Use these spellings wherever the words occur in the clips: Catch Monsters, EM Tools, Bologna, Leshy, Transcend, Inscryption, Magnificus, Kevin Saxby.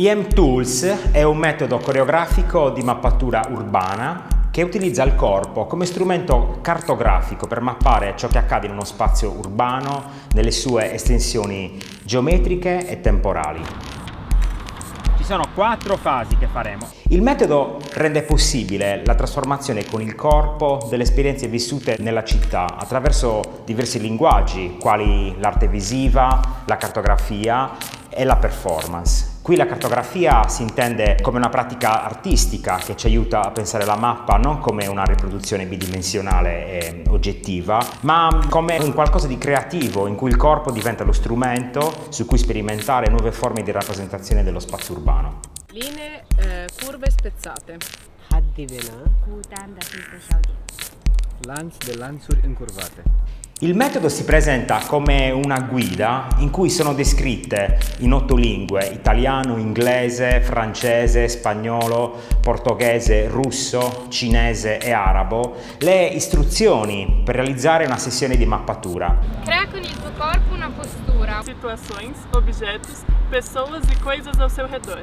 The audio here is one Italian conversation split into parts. EM Tools è un metodo coreografico di mappatura urbana che utilizza il corpo come strumento cartografico per mappare ciò che accade in uno spazio urbano nelle sue estensioni geometriche e temporali. Ci sono 4 fasi che faremo. Il metodo rende possibile la trasformazione con il corpo delle esperienze vissute nella città attraverso diversi linguaggi quali l'arte visiva, la cartografia e la performance. Qui la cartografia si intende come una pratica artistica che ci aiuta a pensare la mappa non come una riproduzione bidimensionale e oggettiva, ma come un qualcosa di creativo in cui il corpo diventa lo strumento su cui sperimentare nuove forme di rappresentazione dello spazio urbano. Linee curve spezzate. Lansur incurvate. Il metodo si presenta come una guida in cui sono descritte in 8 lingue: italiano, inglese, francese, spagnolo, portoghese, russo, cinese e arabo, le istruzioni per realizzare una sessione di mappatura. Crea con il tuo corpo una postura. Situazioni, oggetti, persone e cose al suo redor.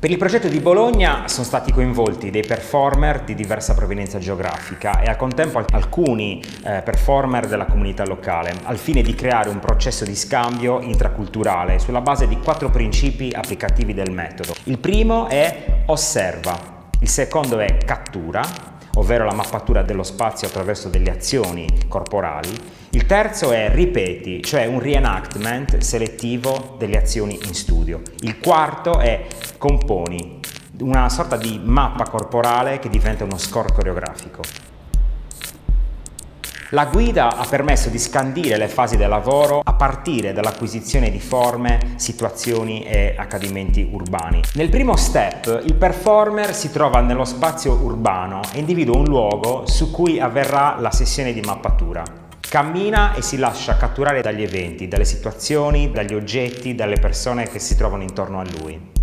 Per il progetto di Bologna sono stati coinvolti dei performer di diversa provenienza geografica e al contempo alcuni performer della comunità locale, al fine di creare un processo di scambio intraculturale sulla base di 4 principi applicativi del metodo. Il primo è osserva, il secondo è cattura, ovvero la mappatura dello spazio attraverso delle azioni corporali, il terzo è ripeti, cioè un reenactment selettivo delle azioni in studio, il quarto è componi, una sorta di mappa corporale che diventa uno score coreografico. La guida ha permesso di scandire le fasi del lavoro a partire dall'acquisizione di forme, situazioni e accadimenti urbani. Nel primo step il performer si trova nello spazio urbano e individua un luogo su cui avverrà la sessione di mappatura. Cammina e si lascia catturare dagli eventi, dalle situazioni, dagli oggetti, dalle persone che si trovano intorno a lui.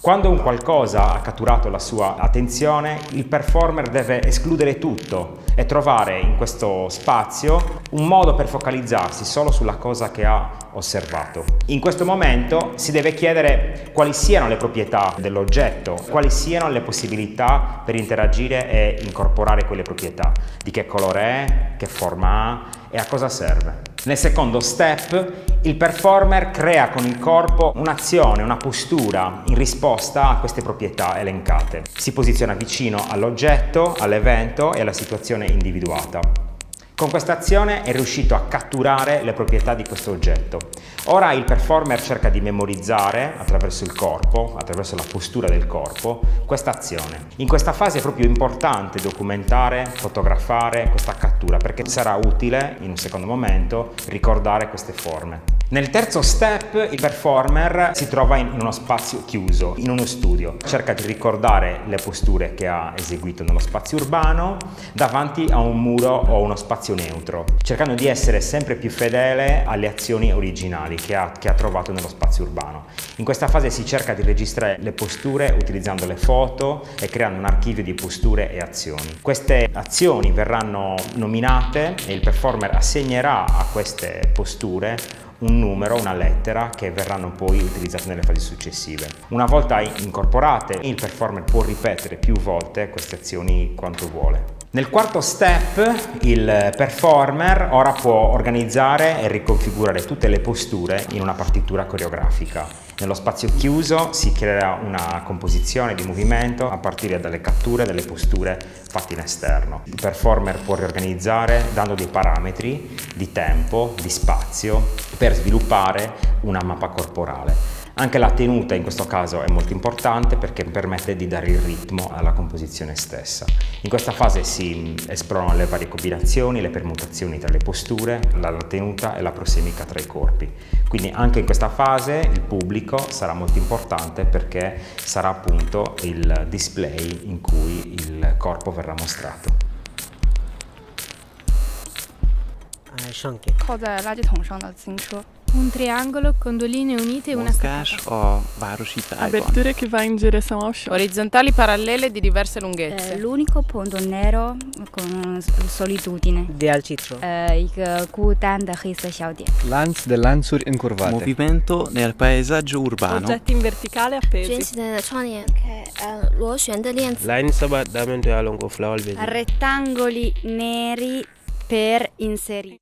Quando un qualcosa ha catturato la sua attenzione, il performer deve escludere tutto e trovare in questo spazio un modo per focalizzarsi solo sulla cosa che ha osservato. In questo momento si deve chiedere quali siano le proprietà dell'oggetto, quali siano le possibilità per interagire e incorporare quelle proprietà, di che colore è, che forma ha e a cosa serve. Nel secondo step, il performer crea con il corpo un'azione, una postura in risposta a queste proprietà elencate. Si posiziona vicino all'oggetto, all'evento e alla situazione individuata. Con questa azione è riuscito a catturare le proprietà di questo oggetto. Ora il performer cerca di memorizzare attraverso il corpo, attraverso la postura del corpo, questa azione. In questa fase è proprio importante documentare, fotografare questa cattura perché sarà utile in un secondo momento ricordare queste forme. Nel terzo step il performer si trova in uno spazio chiuso, in uno studio. Cerca di ricordare le posture che ha eseguito nello spazio urbano davanti a un muro o uno spazio neutro, cercando di essere sempre più fedele alle azioni originali che ha trovato nello spazio urbano. In questa fase si cerca di registrare le posture utilizzando le foto e creando un archivio di posture e azioni. Queste azioni verranno nominate e il performer assegnerà a queste posture un numero, una lettera che verranno poi utilizzate nelle fasi successive. Una volta incorporate, il performer può ripetere più volte queste azioni quanto vuole. Nel quarto step il performer ora può organizzare e riconfigurare tutte le posture in una partitura coreografica. Nello spazio chiuso si crea una composizione di movimento a partire dalle catture delle posture fatte in esterno. Il performer può riorganizzare dando dei parametri di tempo, di spazio per sviluppare una mappa corporale. Anche la tenuta in questo caso è molto importante perché permette di dare il ritmo alla composizione stessa. In questa fase si esplorano le varie combinazioni, le permutazioni tra le posture, la tenuta e la prossimica tra i corpi. Quindi anche in questa fase il pubblico sarà molto importante perché sarà appunto il display in cui il corpo verrà mostrato. Cosa è la Un triangolo con due linee unite e una staccata. Aperture che va in direzione offshore. Orizzontali parallele di diverse lunghezze. L'unico punto nero con solitudine. Del citro. Lance del Lansur incurvate. Movimento nel paesaggio urbano. Oggetti in verticale appesi. Rettangoli neri per inserire.